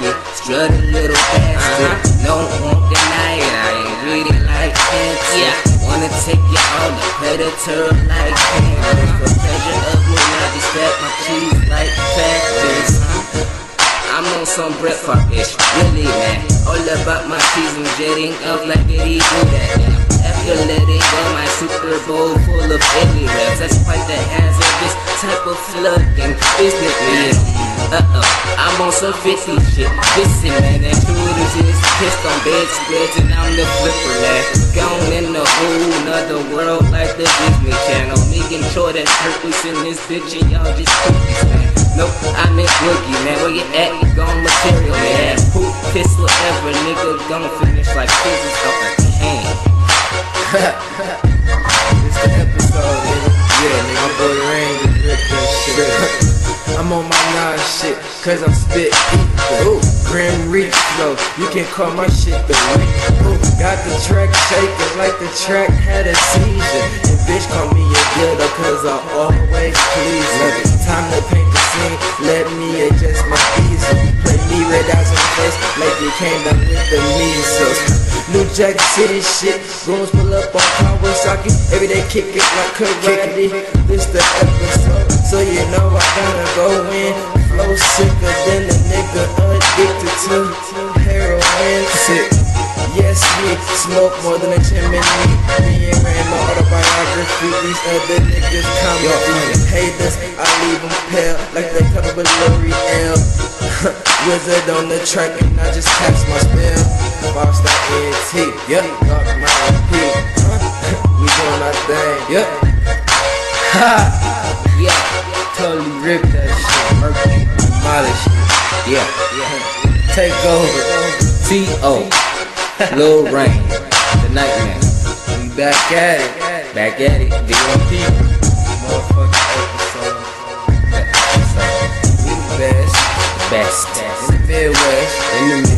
basket, strut a little faster. No, I won't deny it, I ain't really like cancer. Wanna take you on a predator like cancer. For pleasure of me, I just grab my cheese like crackers. I'm on some breakfast, bitch, really man. All about my season, jetting up like it even that. After letting go, my Super Bowl full of belly raps. That's quite the hazardous type of flucking business is. I'm on some 50 shit. Listen, man, that shooters is pissed on bed spreads and I'm the flipper lad. Gone in the whole nother world like the Disney Channel. Making sure that purpose in this bitch and y'all just cookies, man. Nope, I meant rookie, man. Where you at? You gone material, man. Poop, piss, whatever, nigga. Gonna finish like physics up a can. It's the episode, nigga. Yeah, nigga, I'm going rain to rip that shit. I'm on my non shit, cause I'm spit equal. Grim reach flow, you can call my shit the way. Got the track shaking like the track had a seizure. And bitch call me a gilder cause I always please her. Time to paint the scene, let me adjust my easel. Play me red eyes on the face, like you came down with the measles. New Jack City shit, goons pull up on Kawasaki. Every day kick it like karate. This the episode, so you know I gotta go in. Flow sicker than a nigga addicted to heroin sick. Yes, me, smoke more than a chimney. Me and Ram, my autobiography. These other niggas come and hate us, I leave them pale like they covered with L'Oreal. Wizard on the track and I just cast my spell. Boss that ENT, yeah, dark my P. We doing our thing, yeah. Ha! Yeah, totally rip that shit, murky, demolish it. Yeah, yeah. Take over, T.O. Lil Rain, the Nightmare. We back at it, D.O.P. Motherfucking episode, the episode. We the best, in the Midwest, in the Midwest.